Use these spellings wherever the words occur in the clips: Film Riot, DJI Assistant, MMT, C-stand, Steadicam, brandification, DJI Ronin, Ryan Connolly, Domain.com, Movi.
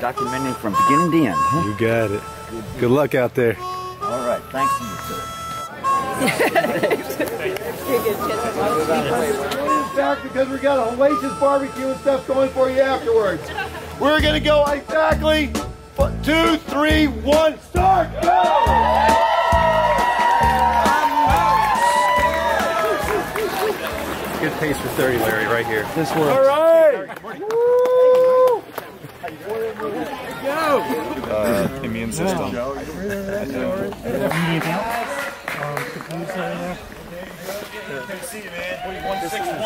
documenting from beginning to end. Huh? You got it. Good luck out there. All right. Thanks to you, sir. Back because we got a hellacious barbecue and stuff going for you afterwards. We're going to go exactly 2, 3, 1, start, go! Good pace for 30, Larry, right here. This works. All right! Woo! Immune system. See you, man. 161.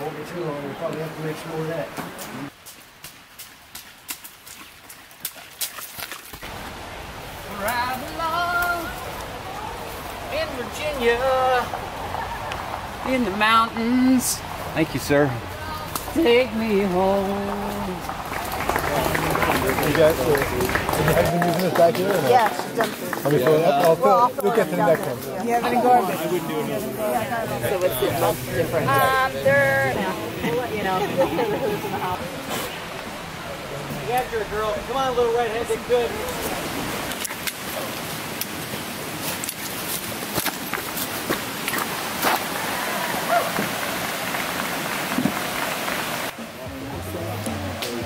Won't be too long, we'll probably have to mix more of that. Ride along in Virginia, in the mountains. Thank you, sir. Take me home. You guys, have you been using this back here? Yes. Are we filling up? We'll get to the next one. You have any garbage? I wouldn't do anything. So what's the most different? They're, you know, who's in the house. After a girl, come on, little redhead, good.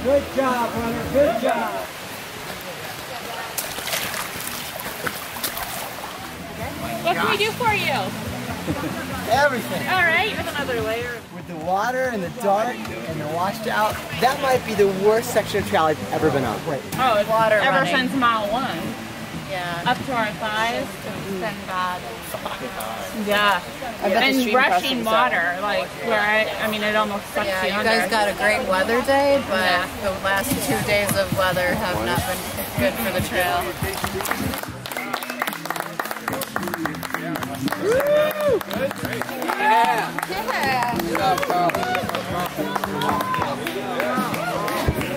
Good job, Hunter. Good job. What can we do for you? Everything. All right, with another layer. With the water and the dark and the washed out, that might be the worst section of trail I've ever been on. Wait. Oh, it's water ever running. Since mile 1. Yeah. Up to our thighs. Thank God. Yeah. And rushing water, like where I mean, it almost sucks you under. You guys got a great weather day, but the last 2 days of weather have not been good for the trail. Yeah.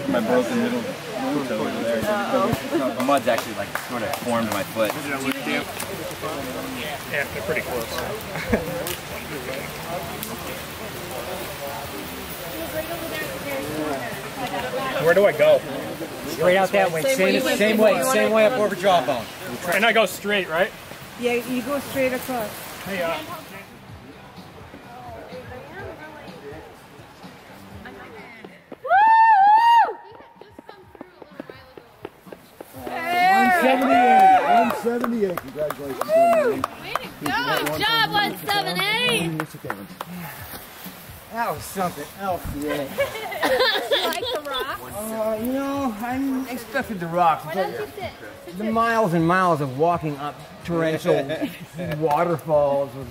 My broken middle foot over there. The mud's actually like sort of formed my foot. Yeah, they're pretty close. Where do I go? Straight out that way. Same way up over Jawbone. And I go straight, right? Yeah, you go straight across. Yeah. Congratulations. Woo! Way to go! Good job, 178! That was something else, yeah. Do you like the rocks? You know, I expected the rocks, but the miles and miles of walking up torrential waterfalls was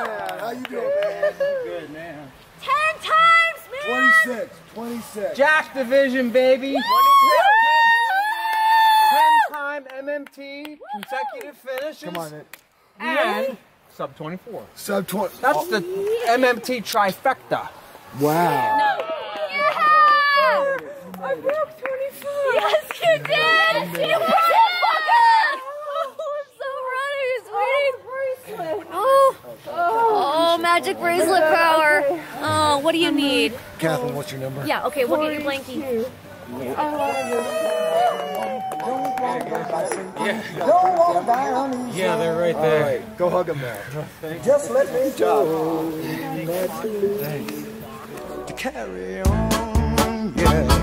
How you doing, man? Good, man. 10 times, man! 26. Jack division, baby. 10-time MMT consecutive finishes. Come on, man. And sub 24. Sub 20. That's the MMT trifecta. Wow. Yeah! I broke 25. Yes, you did. Yes, you did. Magic bracelet power. Oh, what do you need? Catherine, what's your number? Yeah, okay, we'll get your blankie. Yeah, they're right there. All right, go hug them there. Just let me go. To carry on, yeah.